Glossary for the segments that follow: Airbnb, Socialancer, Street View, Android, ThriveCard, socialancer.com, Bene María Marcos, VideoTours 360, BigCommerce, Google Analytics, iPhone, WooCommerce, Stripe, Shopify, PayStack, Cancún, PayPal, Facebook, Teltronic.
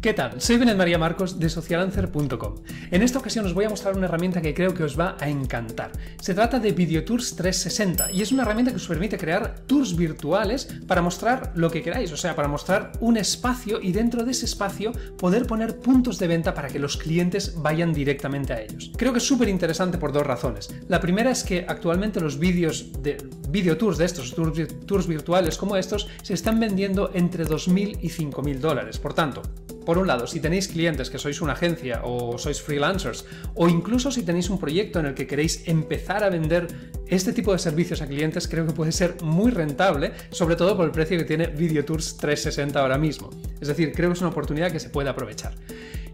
¿Qué tal? Soy Bene María Marcos de socialancer.com. En esta ocasión os voy a mostrar una herramienta que creo que os va a encantar. Se trata de VideoTours 360 y es una herramienta que os permite crear tours virtuales para mostrar lo que queráis, o sea, para mostrar un espacio y dentro de ese espacio poder poner puntos de venta para que los clientes vayan directamente a ellos. Creo que es súper interesante por dos razones. La primera es que actualmente los vídeos de VideoTours de estos, tours virtuales como estos, se están vendiendo entre 2.000 y 5.000 dólares, por tanto. Por un lado, si tenéis clientes que sois una agencia o sois freelancers, o incluso si tenéis un proyecto en el que queréis empezar a vender este tipo de servicios a clientes, creo que puede ser muy rentable, sobre todo por el precio que tiene VideoTours 360 ahora mismo. Es decir, creo que es una oportunidad que se puede aprovechar.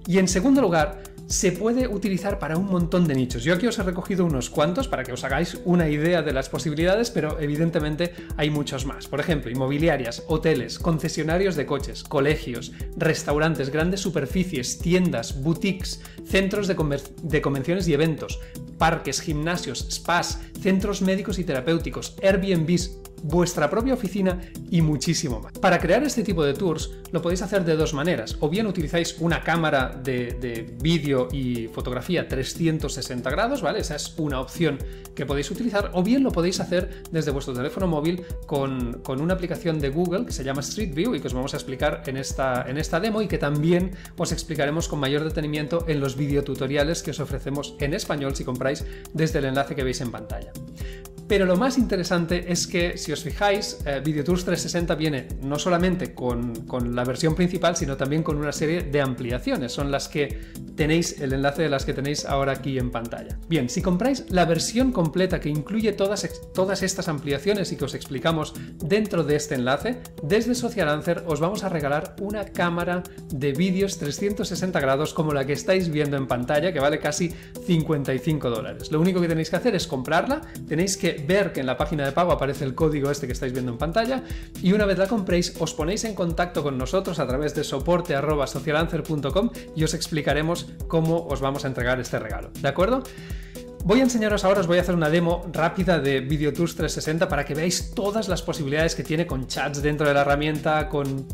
Y en segundo lugar, se puede utilizar para un montón de nichos. Yo aquí os he recogido unos cuantos para que os hagáis una idea de las posibilidades, pero evidentemente hay muchos más. Por ejemplo, inmobiliarias, hoteles, concesionarios de coches, colegios, restaurantes, grandes superficies, tiendas, boutiques, centros de convenciones y eventos, parques, gimnasios, spas, centros médicos y terapéuticos, Airbnbs, vuestra propia oficina y muchísimo más. Para crear este tipo de tours lo podéis hacer de dos maneras, o bien utilizáis una cámara de vídeo y fotografía 360 grados, ¿vale? Esa es una opción que podéis utilizar, o bien lo podéis hacer desde vuestro teléfono móvil con una aplicación de Google que se llama Street View y que os vamos a explicar en esta demo y que también os explicaremos con mayor detenimiento en los videotutoriales que os ofrecemos en español si compráis desde el enlace que veis en pantalla. Pero lo más interesante es que, si os fijáis, VideoTours 360 viene no solamente con la versión principal, sino también con una serie de ampliaciones. Son las que tenéis, el enlace de las que tenéis ahora aquí en pantalla. Bien, si compráis la versión completa que incluye todas estas ampliaciones y que os explicamos dentro de este enlace, desde Socialancer os vamos a regalar una cámara de vídeos 360 grados como la que estáis viendo en pantalla, que vale casi 55 dólares. Lo único que tenéis que hacer es comprarla, tenéis que ver que en la página de pago aparece el código este que estáis viendo en pantalla y una vez la compréis os ponéis en contacto con nosotros a través de soporte@socialancer.com y os explicaremos cómo os vamos a entregar este regalo, ¿de acuerdo? Voy a enseñaros ahora, os voy a hacer una demo rápida de VideoTours 360 para que veáis todas las posibilidades que tiene con chats dentro de la herramienta, con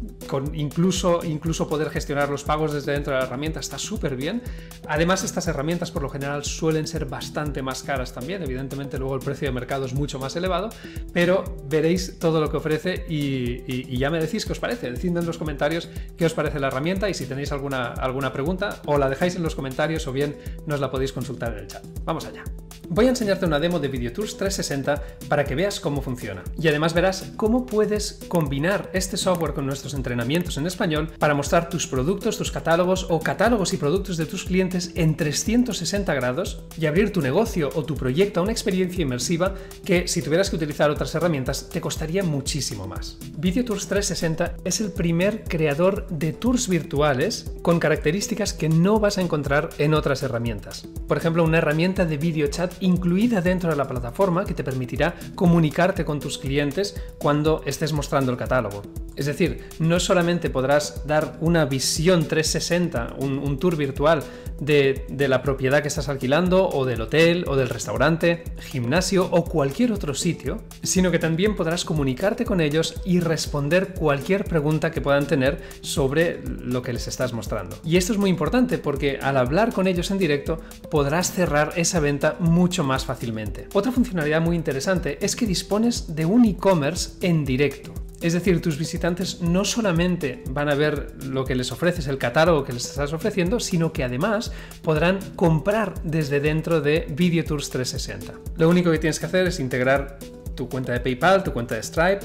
incluso poder gestionar los pagos desde dentro de la herramienta, está súper bien. Además, estas herramientas por lo general suelen ser bastante más caras también, evidentemente luego el precio de mercado es mucho más elevado, pero veréis todo lo que ofrece y ya me decís qué os parece. Decidme en los comentarios qué os parece la herramienta y si tenéis alguna pregunta o la dejáis en los comentarios o bien nos la podéis consultar en el chat. Vamos allá. Voy a enseñarte una demo de VideoTours 360 para que veas cómo funciona. Y además verás cómo puedes combinar este software con nuestros entrenamientos en español para mostrar tus productos, tus catálogos o catálogos y productos de tus clientes en 360 grados y abrir tu negocio o tu proyecto a una experiencia inmersiva que, si tuvieras que utilizar otras herramientas, te costaría muchísimo más. VideoTours 360 es el primer creador de tours virtuales con características que no vas a encontrar en otras herramientas. Por ejemplo, una herramienta de videochat incluida dentro de la plataforma que te permitirá comunicarte con tus clientes cuando estés mostrando el catálogo. Es decir, no solamente podrás dar una visión 360, un tour virtual de la propiedad que estás alquilando o del hotel o del restaurante, gimnasio o cualquier otro sitio, sino que también podrás comunicarte con ellos y responder cualquier pregunta que puedan tener sobre lo que les estás mostrando. Y esto es muy importante porque al hablar con ellos en directo podrás cerrar esa venta mucho más fácilmente. Otra funcionalidad muy interesante es que dispones de un e-commerce en directo. Es decir, tus visitantes no solamente van a ver lo que les ofreces, el catálogo que les estás ofreciendo, sino que además podrán comprar desde dentro de VideoTours 360. Lo único que tienes que hacer es integrar tu cuenta de PayPal, tu cuenta de Stripe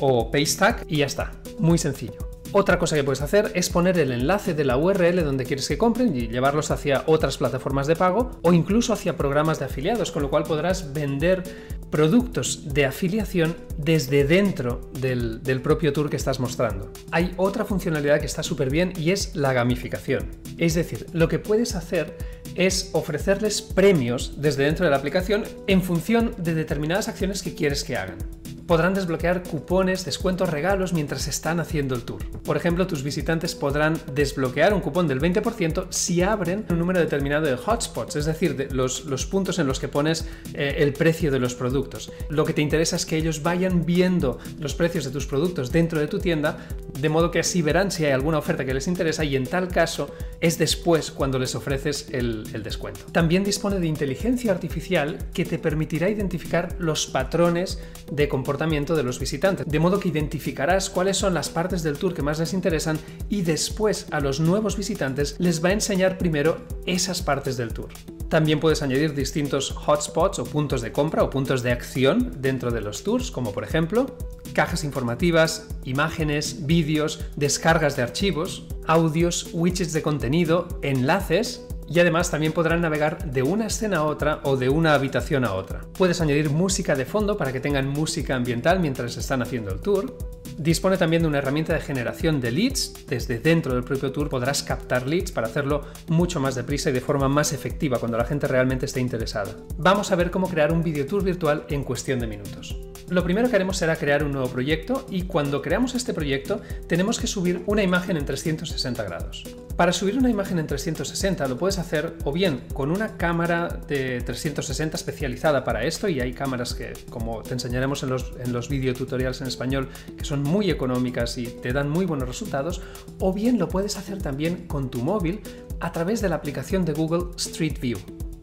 o PayStack y ya está. Muy sencillo. Otra cosa que puedes hacer es poner el enlace de la URL donde quieres que compren y llevarlos hacia otras plataformas de pago o incluso hacia programas de afiliados, con lo cual podrás vender productos de afiliación desde dentro del propio tour que estás mostrando. Hay otra funcionalidad que está súper bien y es la gamificación. Es decir, lo que puedes hacer es ofrecerles premios desde dentro de la aplicación en función de determinadas acciones que quieres que hagan. podrán desbloquear cupones, descuentos, regalos mientras están haciendo el tour. Por ejemplo, tus visitantes podrán desbloquear un cupón del 20% si abren un número determinado de hotspots, es decir, de los puntos en los que pones el precio de los productos. Lo que te interesa es que ellos vayan viendo los precios de tus productos dentro de tu tienda, de modo que así verán si hay alguna oferta que les interesa, y en tal caso es después cuando les ofreces el descuento. También dispone de inteligencia artificial que te permitirá identificar los patrones de comportamiento de los visitantes, de modo que identificarás cuáles son las partes del tour que más les interesan, y después a los nuevos visitantes les va a enseñar primero esas partes del tour. También puedes añadir distintos hotspots o puntos de compra o puntos de acción dentro de los tours, como por ejemplo cajas informativas, imágenes, vídeos, descargas de archivos, audios, widgets de contenido, enlaces. Y además también podrán navegar de una escena a otra o de una habitación a otra. Puedes añadir música de fondo para que tengan música ambiental mientras están haciendo el tour. Dispone también de una herramienta de generación de leads. Desde dentro del propio tour podrás captar leads para hacerlo mucho más deprisa y de forma más efectiva cuando la gente realmente esté interesada. Vamos a ver cómo crear un videotour virtual en cuestión de minutos. Lo primero que haremos será crear un nuevo proyecto, y cuando creamos este proyecto tenemos que subir una imagen en 360 grados. Para subir una imagen en 360 lo puedes hacer o bien con una cámara de 360 especializada para esto, y hay cámaras que, como te enseñaremos en los videotutoriales en español, que son muy económicas y te dan muy buenos resultados, o bien lo puedes hacer también con tu móvil a través de la aplicación de Google Street View.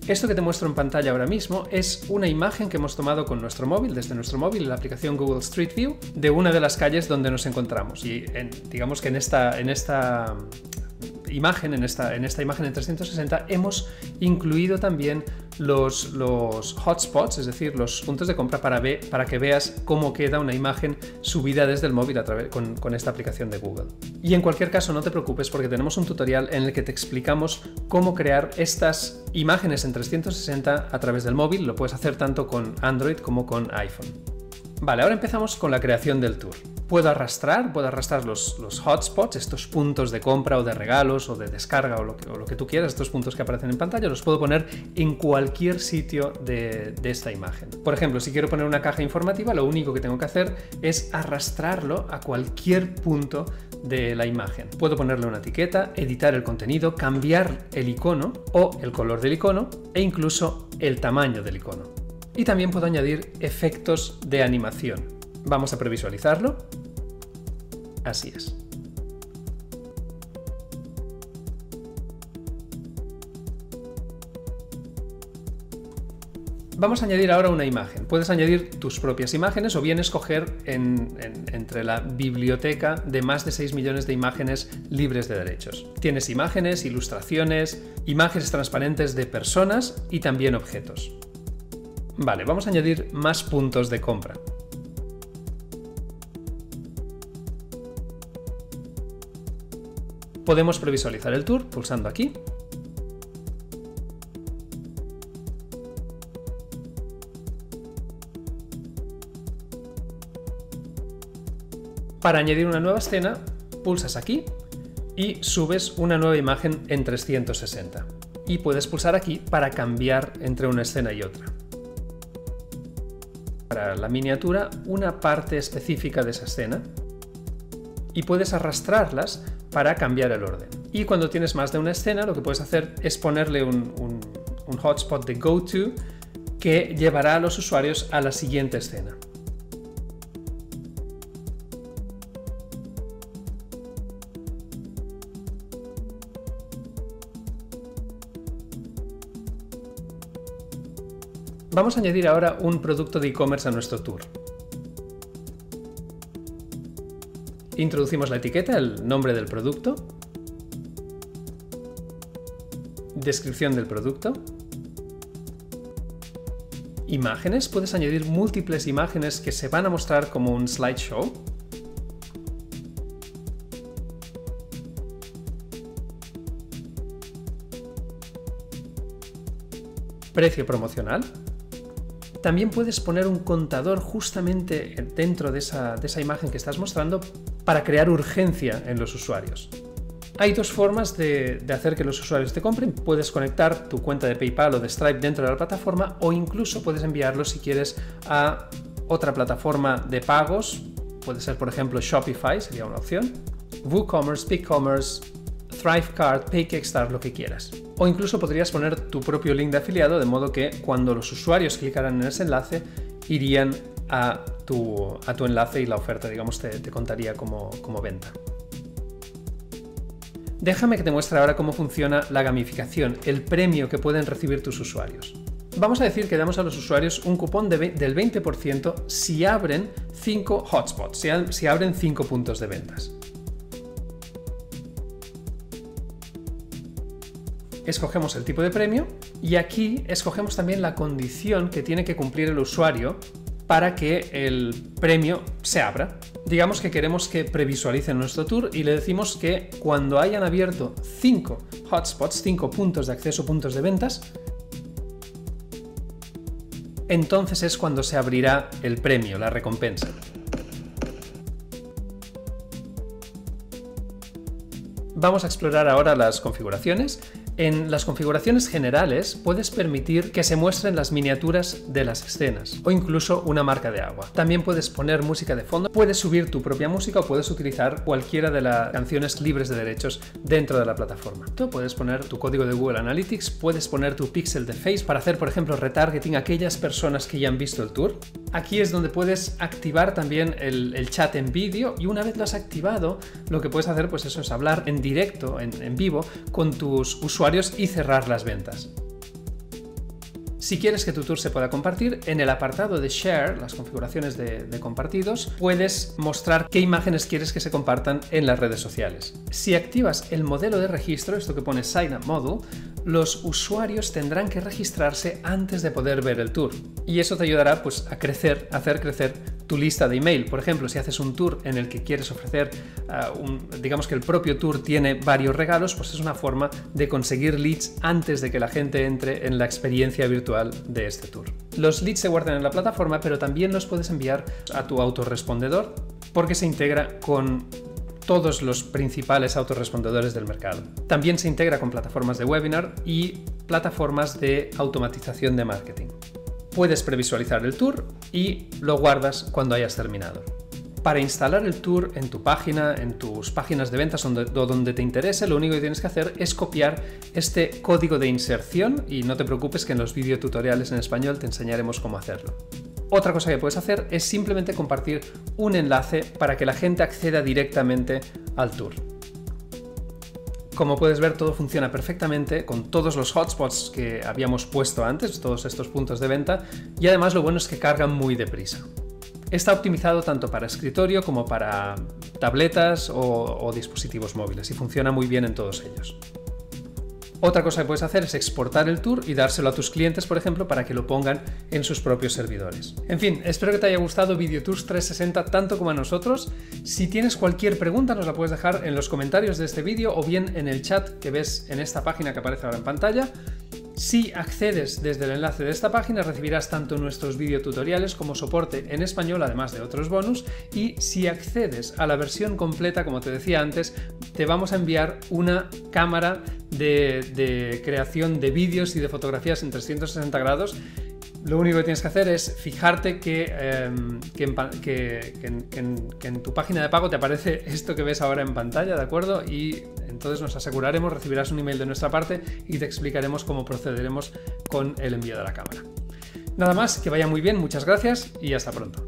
Esto que te muestro en pantalla ahora mismo es una imagen que hemos tomado con nuestro móvil, desde nuestro móvil, la aplicación Google Street View, de una de las calles donde nos encontramos, y digamos que en esta imagen en 360 hemos incluido también los hotspots, es decir, los puntos de compra, para que veas cómo queda una imagen subida desde el móvil con esta aplicación de Google. Y en cualquier caso, no te preocupes, porque tenemos un tutorial en el que te explicamos cómo crear estas imágenes en 360 a través del móvil. Lo puedes hacer tanto con Android como con iPhone. Vale, ahora empezamos con la creación del tour. Puedo arrastrar los hotspots, estos puntos de compra o de regalos o de descarga o lo que tú quieras, estos puntos que aparecen en pantalla, los puedo poner en cualquier sitio de esta imagen. Por ejemplo, si quiero poner una caja informativa, lo único que tengo que hacer es arrastrarlo a cualquier punto de la imagen. Puedo ponerle una etiqueta, editar el contenido, cambiar el icono o el color del icono e incluso el tamaño del icono. Y también puedo añadir efectos de animación. Vamos a previsualizarlo. Así es. Vamos a añadir ahora una imagen. Puedes añadir tus propias imágenes o bien escoger entre la biblioteca de más de 6 millones de imágenes libres de derechos. Tienes imágenes, ilustraciones, imágenes transparentes de personas y también objetos. Vale, vamos a añadir más puntos de compra. Podemos previsualizar el tour pulsando aquí. Para añadir una nueva escena, pulsas aquí y subes una nueva imagen en 360. Y puedes pulsar aquí para cambiar entre una escena y otra. Para la miniatura, una parte específica de esa escena. Y puedes arrastrarlas para cambiar el orden. Y cuando tienes más de una escena, lo que puedes hacer es ponerle un hotspot de GoTo que llevará a los usuarios a la siguiente escena. Vamos a añadir ahora un producto de e-commerce a nuestro tour. Introducimos la etiqueta, el nombre del producto, descripción del producto, imágenes. Puedes añadir múltiples imágenes que se van a mostrar como un slideshow. Precio promocional. También puedes poner un contador justamente dentro de esa imagen que estás mostrando para crear urgencia en los usuarios. Hay dos formas de hacer que los usuarios te compren. Puedes conectar tu cuenta de PayPal o de Stripe dentro de la plataforma, o incluso puedes enviarlo si quieres a otra plataforma de pagos, puede ser por ejemplo Shopify, sería una opción, WooCommerce, BigCommerce, ThriveCard, PayStack, lo que quieras. O incluso podrías poner tu propio link de afiliado, de modo que cuando los usuarios clicaran en ese enlace, irían a tu enlace y la oferta, digamos, te contaría como venta. Déjame que te muestre ahora cómo funciona la gamificación, el premio que pueden recibir tus usuarios. Vamos a decir que damos a los usuarios un cupón del 20% si abren 5 hotspots, si abren 5 puntos de ventas. Escogemos el tipo de premio y aquí escogemos también la condición que tiene que cumplir el usuario para que el premio se abra. Digamos que queremos que previsualicen nuestro tour y le decimos que cuando hayan abierto 5 hotspots, 5 puntos de acceso, puntos de ventas, entonces es cuando se abrirá el premio, la recompensa. Vamos a explorar ahora las configuraciones. En las configuraciones generales puedes permitir que se muestren las miniaturas de las escenas o incluso una marca de agua. También puedes poner música de fondo, puedes subir tu propia música o puedes utilizar cualquiera de las canciones libres de derechos dentro de la plataforma. Tú puedes poner tu código de Google Analytics, puedes poner tu pixel de Facebook para hacer, por ejemplo, retargeting a aquellas personas que ya han visto el tour. Aquí es donde puedes activar también el chat en vídeo y una vez lo has activado, lo que puedes hacer pues eso es hablar en directo, en vivo, con tus usuarios y cerrar las ventas. Si quieres que tu tour se pueda compartir, en el apartado de Share, las configuraciones de compartidos, puedes mostrar qué imágenes quieres que se compartan en las redes sociales. Si activas el modelo de registro, esto que pone Sign Up Model, los usuarios tendrán que registrarse antes de poder ver el tour. Y eso te ayudará pues, a hacer crecer tu lista de email. Por ejemplo, si haces un tour en el que quieres ofrecer, digamos que el propio tour tiene varios regalos, pues es una forma de conseguir leads antes de que la gente entre en la experiencia virtual de este tour. Los leads se guardan en la plataforma, pero también los puedes enviar a tu autorrespondedor porque se integra con todos los principales autorrespondedores del mercado. También se integra con plataformas de webinar y plataformas de automatización de marketing. Puedes previsualizar el tour y lo guardas cuando hayas terminado. Para instalar el tour en tu página, en tus páginas de ventas o donde te interese, lo único que tienes que hacer es copiar este código de inserción y no te preocupes que en los videotutoriales en español te enseñaremos cómo hacerlo. Otra cosa que puedes hacer es simplemente compartir un enlace para que la gente acceda directamente al tour. Como puedes ver, todo funciona perfectamente con todos los hotspots que habíamos puesto antes, todos estos puntos de venta, y además lo bueno es que cargan muy deprisa. Está optimizado tanto para escritorio como para tabletas o dispositivos móviles y funciona muy bien en todos ellos. Otra cosa que puedes hacer es exportar el tour y dárselo a tus clientes, por ejemplo, para que lo pongan en sus propios servidores. En fin, espero que te haya gustado VideoTours 360 tanto como a nosotros. Si tienes cualquier pregunta nos la puedes dejar en los comentarios de este vídeo o bien en el chat que ves en esta página que aparece ahora en pantalla. Si accedes desde el enlace de esta página recibirás tanto nuestros videotutoriales como soporte en español, además de otros bonus, y si accedes a la versión completa, como te decía antes, te vamos a enviar una cámara de creación de vídeos y de fotografías en 360 grados. Lo único que tienes que hacer es fijarte que en tu página de pago te aparece esto que ves ahora en pantalla, ¿de acuerdo? Y entonces nos aseguraremos, recibirás un email de nuestra parte y te explicaremos cómo procederemos con el envío de la cámara. Nada más, que vaya muy bien, muchas gracias y hasta pronto.